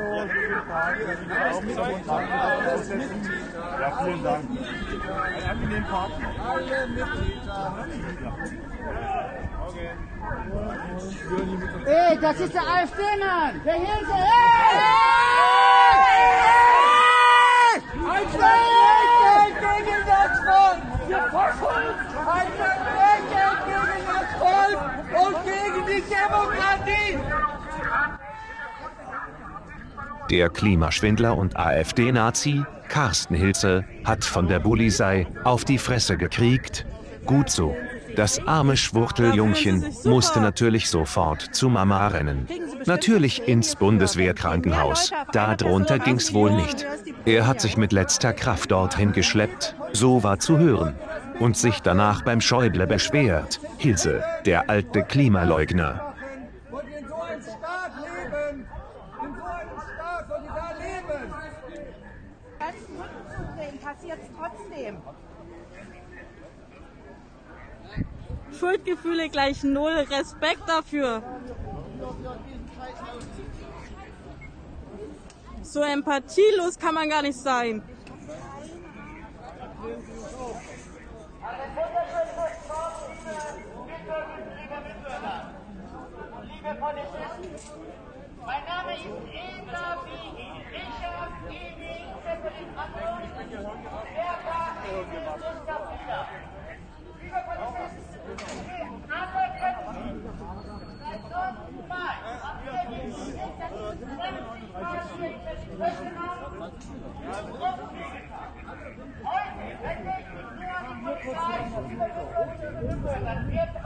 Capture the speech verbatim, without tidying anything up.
Ja, vielen Dank. Ein angenehmer Partner. Alle Mitglieder. Ey, das ist der AfD, Mann! Der Hilse, ey! Einschläge gegen das Volk! Wir verschulden! Einschläge gegen das Volk und gegen die Demokratie! Der Klimaschwindler und AfD-Nazi Karsten Hilse hat von der Polizei auf die Fresse gekriegt. Gut so. Das arme Schwuchteljungchen musste natürlich sofort zu Mama rennen. Natürlich ins Bundeswehrkrankenhaus, darunter ging's wohl nicht. Er hat sich mit letzter Kraft dorthin geschleppt, so war zu hören. Und sich danach beim Schäuble beschwert, Hilse, der alte Klimaleugner. Und in so einem Staat leben, in so einem Staat sollte da leben. Ganz zurückzudrehen, passiert's trotzdem. Schuldgefühle gleich null, Respekt dafür. So empathielos kann man gar nicht sein. Mein Name ist Eva B. Richard Ewing, Heute